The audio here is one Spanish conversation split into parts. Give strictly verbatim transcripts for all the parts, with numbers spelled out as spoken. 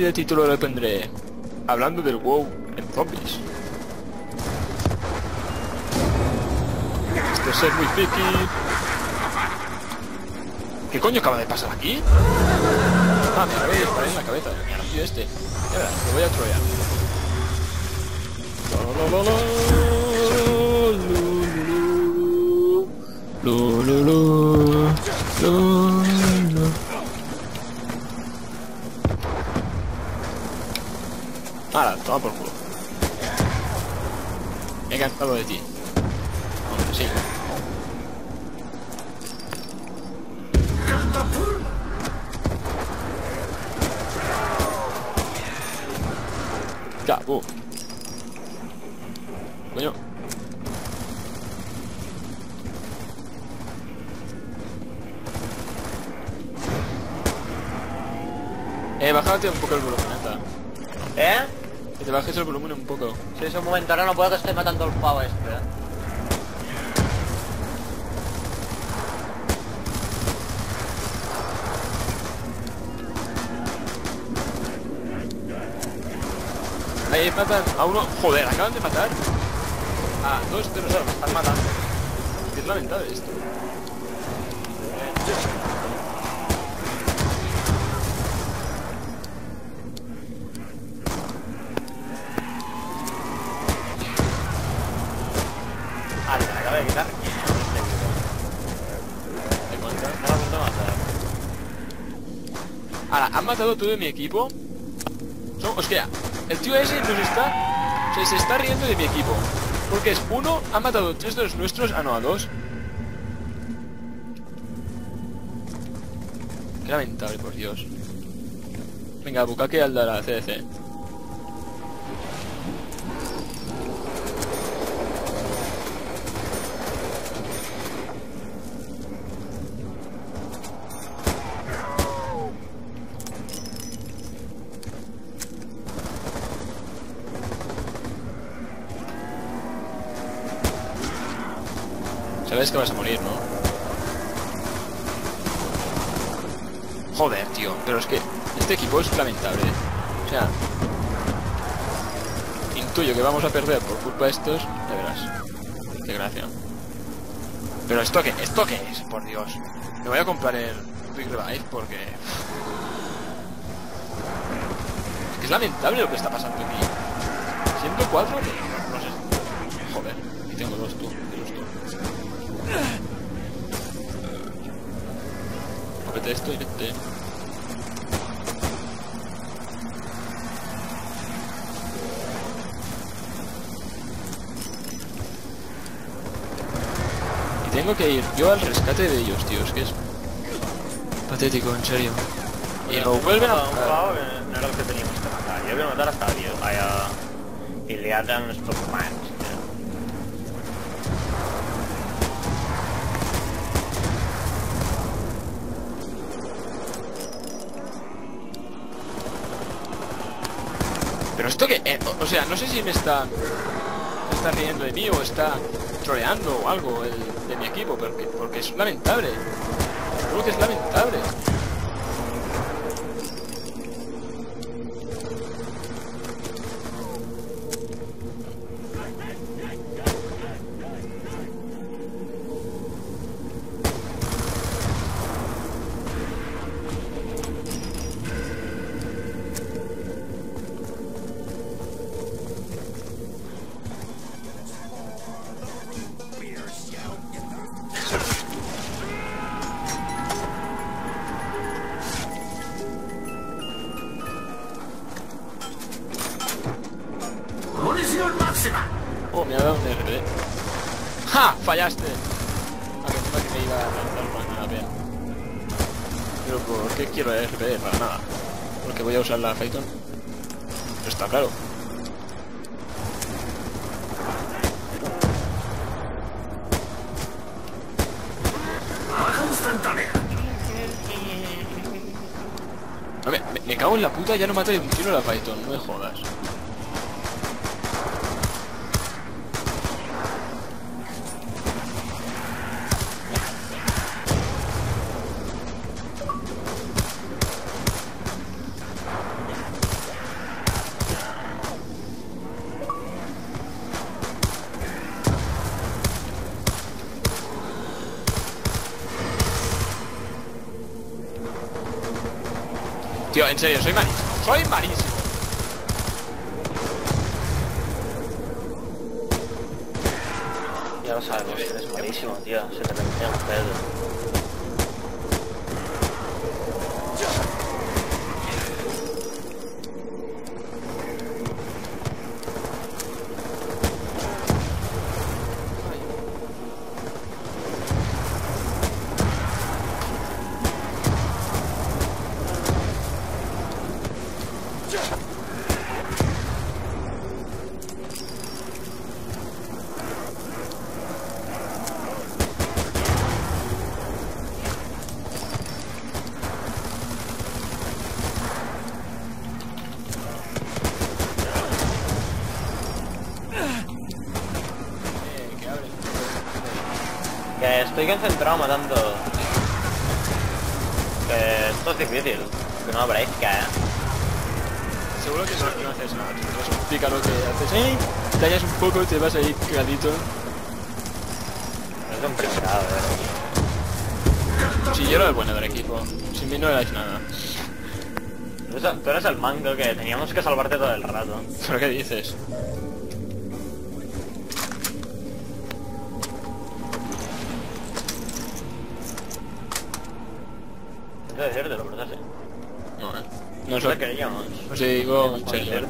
y de título le pondré hablando del WoW en zombies. Esto es muy picky. ¿Qué coño acaba de pasar aquí? Ah, me acabé de disparar en la cabeza. Me ha nacido este. Ya verás, lo voy a trolear. Ahora, toma por culo. Me he cansado de ti. Bueno, sí. Ya, uh. Coño. Eh, bajate un poco el volumen, está. ¿Eh? Que te bajes el volumen un poco. Sí, es un momento, ahora no puedo, que estoy matando al pavo este, ¿eh? Ahí matan a uno. Joder, acaban de matar a dos de los armas, están matando. Es lamentable esto. Ahora, ¿han matado todo mi equipo? No, hostia, el tío ese nos está... O sea, se está riendo de mi equipo. Porque es uno, ha matado tres de los nuestros... Ah, no, a dos. Qué lamentable, por Dios. Venga, bucaque al dar a la C D C. Sabes que vas a morir, ¿no? Joder, tío, pero es que este equipo es lamentable. O sea, intuyo que vamos a perder por culpa de estos. Ya verás. Qué gracia. Pero esto qué, esto qué es, por Dios. Me voy a comprar el Big Revive porque... Es que es lamentable lo que está pasando aquí. ciento cuatro, no, no sé. Joder, aquí tengo dos tú. Cómete esto y vete. Y tengo que ir yo al rescate de ellos, tío. Es que es patético, en serio. Y lo vuelven a matar. No era lo que teníamos que matar. Yo voy a matar hasta a Dios. Y le atan los Pokémon. Pero esto que... Eh, o, o sea, no sé si me está... Me está riendo de mí o está troleando o algo el, de mi equipo, porque, porque es lamentable. Creo que es lamentable. Oh, me ha dado un R P. ¡Ja! Fallaste. A que encima que me iba a lanzar una P. Pero ¿por qué quiero R P? Para nada. Porque voy a usar la Python. Pero está claro. A ver, me, me cago en la puta, ya no maté de un tiro a la Python, no me jodas. Tío, en serio, soy malísimo. Soy malísimo. Ya lo sabemos, eres malísimo, tío. Se te termina el pedo. Que estoy concentrado matando. Que esto es difícil. Que no aparezca, eh. Seguro que eso no haces nada. No es un pícaro que haces. ¡Ey! Te hallas un poco y te vas a ir cagadito. Es un preparado, eh. Si yo era el bueno del equipo. Sin mí no erais nada. Tú eres el mango que teníamos que salvarte todo el rato. ¿Pero qué dices? Debe ser de lo verdad, sí. No, eh. No sé. No sé, digo, en serio.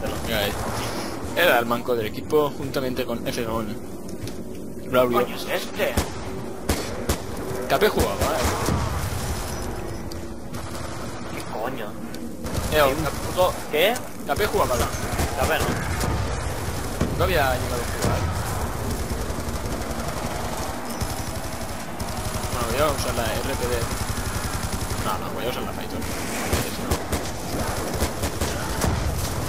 Era el manco del equipo juntamente con F uno. Braulio. ¿Qué coño es este? Capé jugaba, eh. ¿Qué coño? Eh, puto... ¿Qué? Capé jugaba, ¿no? Capé no. No había llegado a jugar. Bueno, voy a usar la R P D. No, no, voy a usar la Python.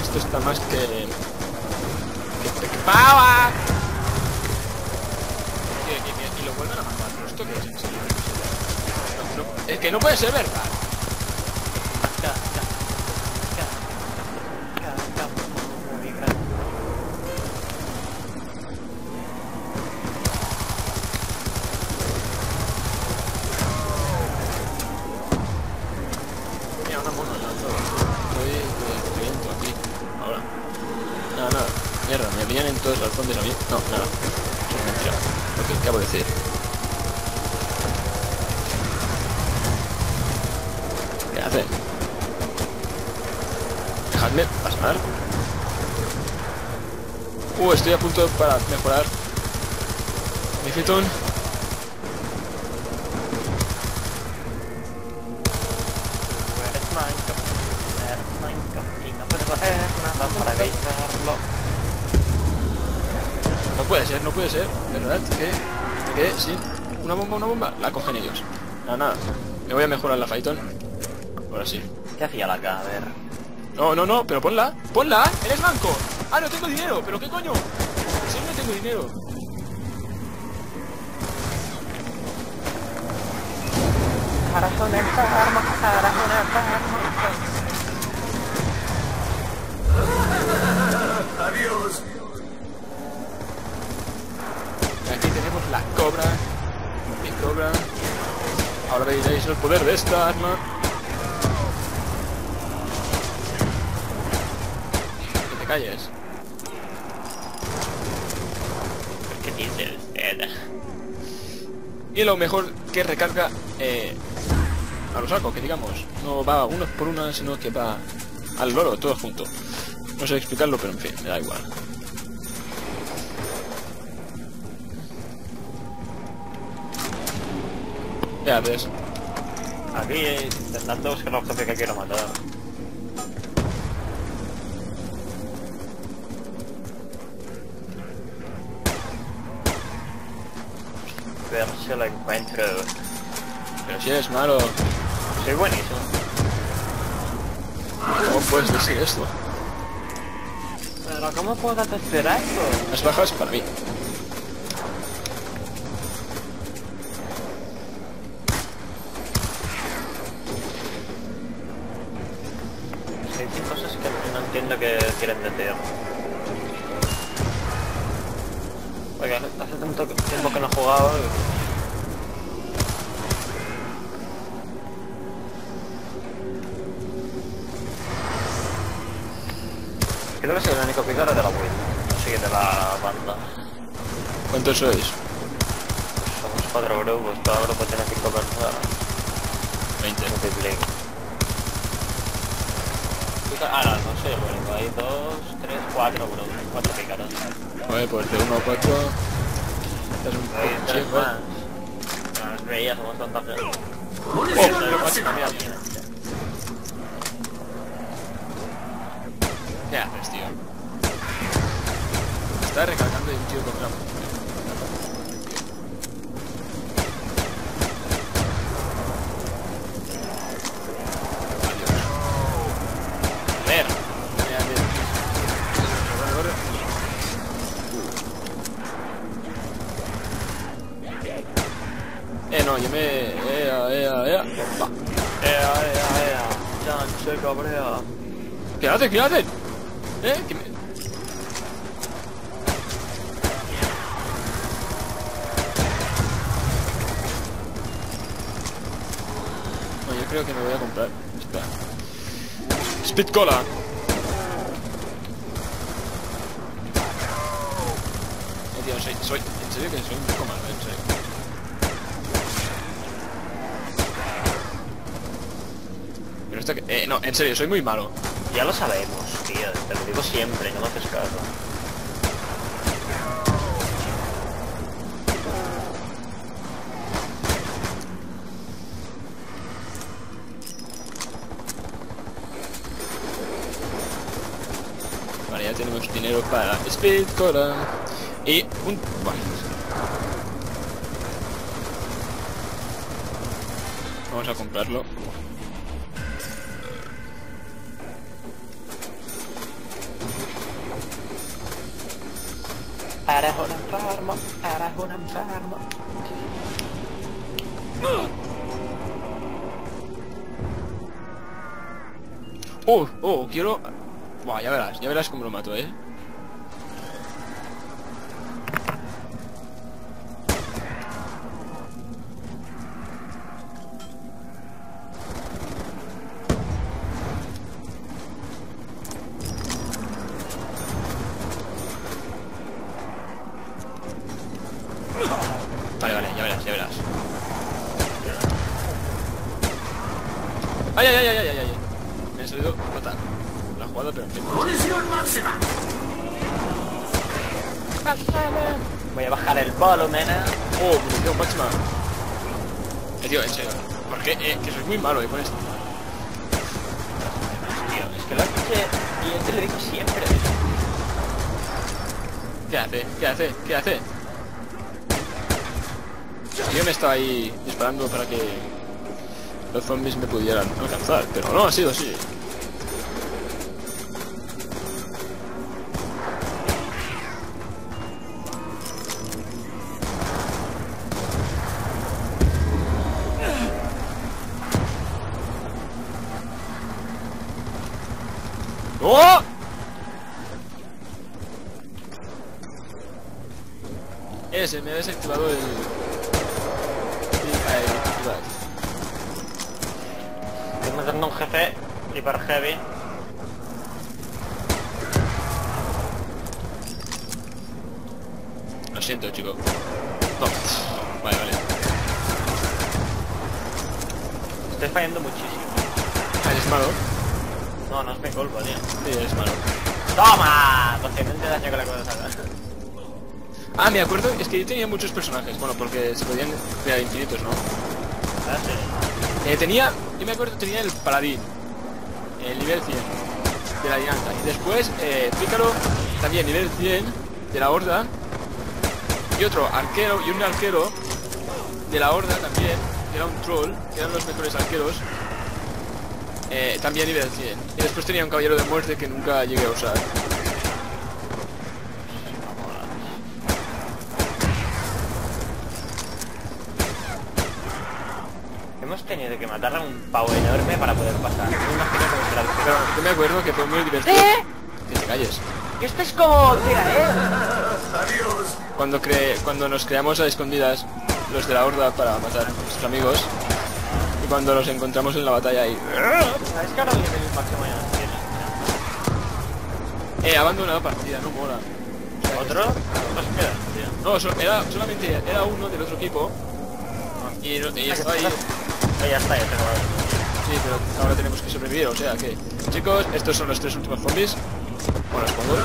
Esto está más que... ¡Que te pava! Y lo vuelven a matar, pero esto que es en serio. No, no, es que no puede ser verdad. Mierda, me pillan en todos los fondos a mí. No, nada. Es mentira. Lo que acabo de decir. ¿Qué hace? Dejadme pasar. Uh, estoy a punto para mejorar mi Python. No puede ser, no puede ser, de verdad, que me quedé sin una bomba, una bomba, la cogen ellos. Nada, nada, me voy a mejorar la Python. Ahora sí. ¿Qué hacía la K? A ver. No, no, no, pero ponla, ponla, eres banco. Ah, no tengo dinero, pero qué coño. Si no tengo dinero. Adiós. La cobra, mi cobra. Ahora veréis el poder de esta arma. Que te calles. ¿Qué dices? Y lo mejor que recarga eh, a los sacos, que digamos, no va unos por una, sino que va al loro, todo junto. No sé explicarlo, pero en fin, me da igual. Ya ves. Aquí eh, intentando buscar los jefes que quiero matar. A ver si lo encuentro. Pero si eres malo. Soy buenísimo. ¿Cómo puedes decir esto? Pero ¿cómo puedo hacer esto? Las bajas para mí. Entiendo que quieren detener. Oiga, hace tanto tiempo que no he jugado. Y... Creo que soy el único pícaro de la build, así que de la banda. ¿Cuántos sois? Pues somos cuatro grupos, cada grupo tiene cinco personas. veinte. Ah, no, no soy el único, hay dos, tres, cuatro grupos, cuatro pícaros. Joder, pues de uno a cuatro... Es un poco más. No nos veía, somos tantas personas. ¡Oh! ¿Qué haces, tío? Me está recargando de un tío con trampa. Adiós. A ver. Corre, corre. Eh, no, yo me... Ea, ea, ea. Va. Ea, ea, ea. Chan, se cabrea. ¿Qué haces? ¿Qué haces? ¿Eh? ¿Qué me...? No, yo creo que me voy a comprar. Espera. Speed Cola. Eh, tío, soy, soy... En serio que soy un poco malo, en serio. Pero esto que... Eh, no, en serio, soy muy malo. Ya lo sabemos, tío, te lo digo siempre, no me haces caso. Vale, ya tenemos dinero para Speed Cola. Y un... Vale. Vamos a comprarlo. Eres un enfermo, eres un enfermo. Oh, oh, quiero... Buah, ya verás, ya verás cómo lo mato, eh. Vale, vale, ya verás, ya verás. ¡Ay, ay, ay, ay, ay, ay! Me he salido fatal. La jugada, pero en fin. ¡Condición máxima! Voy a bajar el volumen. ¡Oh, condición máxima! Eh, tío, en serio. ¿Por qué? Eh, que soy muy malo, eh, con esto. Tío, es que lo hace... Y este le digo siempre. ¿Qué hace? ¿Qué hace? ¿Qué hace? Yo me estaba ahí disparando para que los zombies me pudieran alcanzar, pero no ha sido así. ¡Oh! Ese me ha desactivado el... Estoy matando a un jefe hiper heavy. Lo siento, chico. No. Vale, vale. Estoy fallando muchísimo. ¿Eres malo? No, no es mi culpa, tío. Sí, eres malo. ¡Toma! doscientos de daño con la cosa saca. Ah, me acuerdo, es que yo tenía muchos personajes. Bueno, porque se podían crear infinitos, ¿no? Ah, sí. Eh, tenía, yo me acuerdo, tenía el paladín. El nivel cien. De la alianza. Y después, eh, pícaro, también nivel cien. De la horda. Y otro arquero, y un arquero. De la horda también. Que era un troll. Que eran los mejores arqueros. Eh, también nivel cien. Y después tenía un caballero de muerte que nunca llegué a usar. Hemos tenido que matar a un pavo enorme para poder pasar. No me imagino cómo será el juego. Pero yo me acuerdo que fue muy divertido. ¿Eh? Que te calles. Esto es como... Mira, ¿eh? Adiós. Cuando, cre... cuando nos creamos a escondidas, los de la horda, para matar a nuestros amigos. Y cuando nos encontramos en la batalla ahí... Y... ¿Sabes que ahora viene el máximo ya? He eh, abandonado partida, no mola. ¿Otro? No, so, era, solamente era uno del otro equipo. Y, y estaba ahí. Ah, ya está, ya está. Sí, pero ahora tenemos que sobrevivir, o sea que... Chicos, estos son los tres últimos zombies. Bueno, los pongo.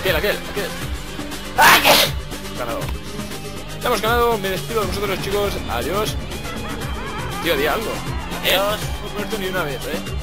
Aquel, aquel, aquel. Ganado. Hemos ganado, me despido de vosotros, chicos. Adiós. Tío, di algo. Adiós. No he muerto ni una vez, eh.